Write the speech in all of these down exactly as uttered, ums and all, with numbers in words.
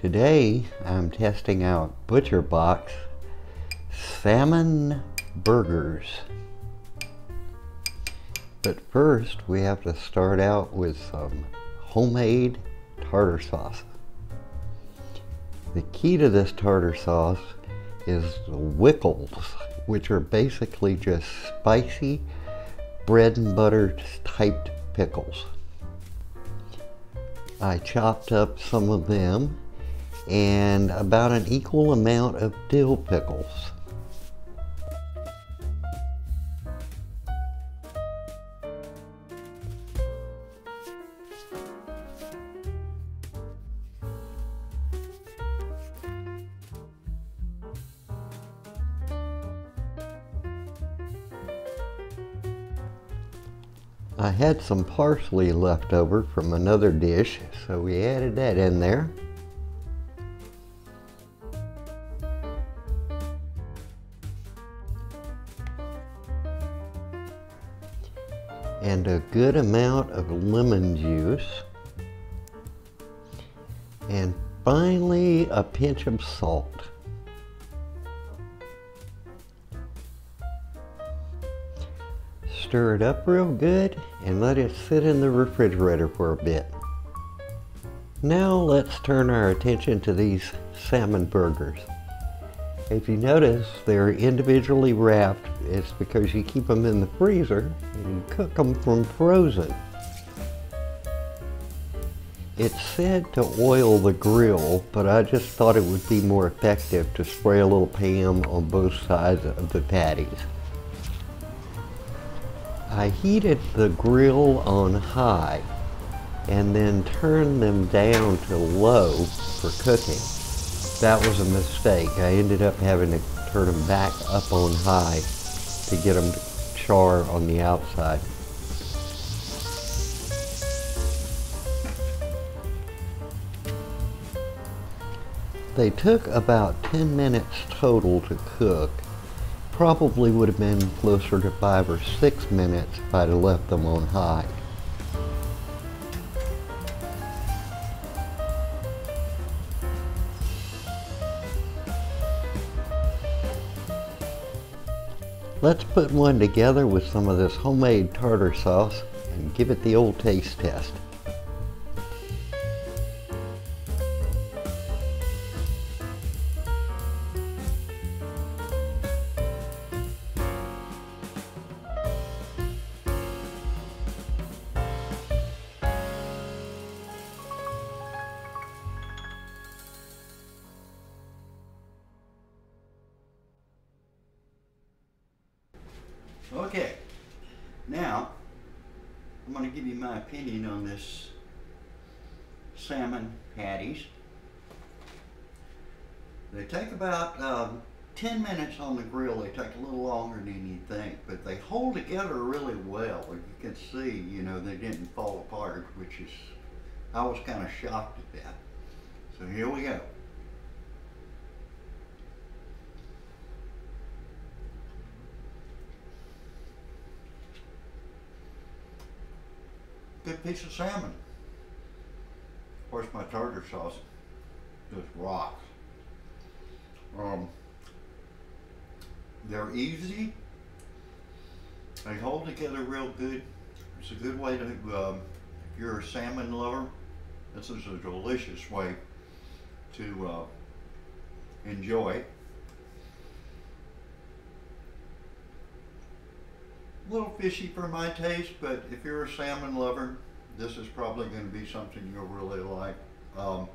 Today I'm testing out Butcher Box salmon burgers. But first we have to start out with some homemade tartar sauce. The key to this tartar sauce is the Wickles, which are basically just spicy bread and butter typed pickles. I chopped up some of them and about an equal amount of dill pickles. I had some parsley left over from another dish, so we added that in there. And a good amount of lemon juice. And finally, a pinch of salt. Stir it up real good and let it sit in the refrigerator for a bit. Now let's turn our attention to these salmon burgers. If you notice, they're individually wrapped. It's because you keep them in the freezer and you cook them from frozen. It's said to oil the grill, but I just thought it would be more effective to spray a little Pam on both sides of the patties. I heated the grill on high and then turned them down to low for cooking. That was a mistake. I ended up having to turn them back up on high to get them to char on the outside. They took about ten minutes total to cook. Probably would have been closer to five or six minutes if I'd have left them on high. Let's put one together with some of this homemade tartar sauce and give it the old taste test. Okay, now I'm going to give you my opinion on this salmon patties. They take about um, ten minutes on the grill. They take a little longer than you think, but they hold together really well. As you can see, you know, they didn't fall apart, which is, I was kind of shocked at that. So here we go. Good piece of salmon. Of course, my tartar sauce just rocks. Um, they're easy. They hold together real good. It's a good way to, um, if you're a salmon lover, this is a delicious way to uh, enjoy. A little fishy for my taste, but if you're a salmon lover, this is probably going to be something you'll really like. Um,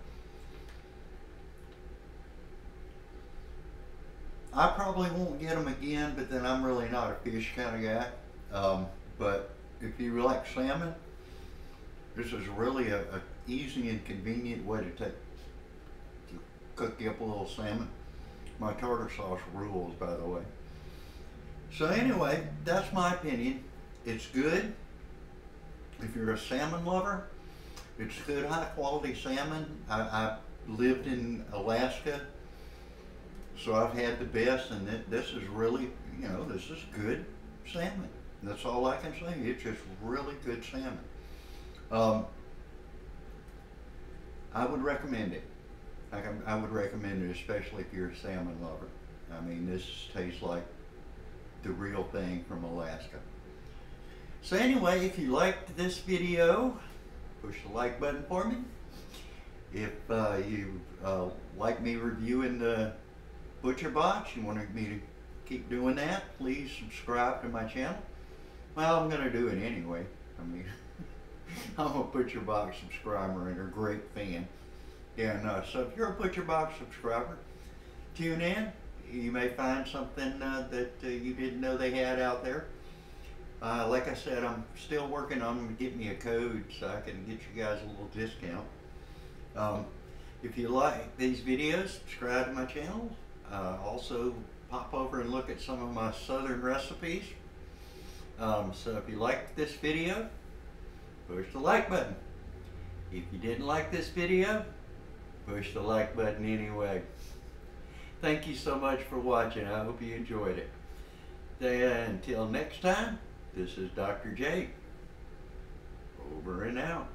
I probably won't get them again, but then I'm really not a fish kind of guy. Um, but if you like salmon, this is really a, a easy and convenient way to take to cook up a little salmon. My tartar sauce rules, by the way. So anyway, that's my opinion. It's good. If you're a salmon lover, it's good high quality salmon. I, I lived in Alaska, so I've had the best, and it, this is really, you know, this is good salmon. That's all I can say. It's just really good salmon. Um, I would recommend it. I, I would recommend it, especially if you're a salmon lover. I mean, this tastes like the real thing from Alaska. So anyway, if you liked this video, push the like button for me. If uh, you uh, like me reviewing the Butcher Box, you wanted me to keep doing that, please subscribe to my channel. Well, I'm going to do it anyway. I mean, I'm a Butcher Box subscriber and a great fan. And uh, so if you're a Butcher Box subscriber, tune in. You may find something uh, that uh, you didn't know they had out there. Uh, like I said, I'm still working on getting me a code so I can get you guys a little discount. Um, if you like these videos, subscribe to my channel. Uh, also, pop over and look at some of my southern recipes. Um, so if you liked this video, push the like button. If you didn't like this video, push the like button anyway. Thank you so much for watching. I hope you enjoyed it. Then, until next time, this is Doctor J. Over and out.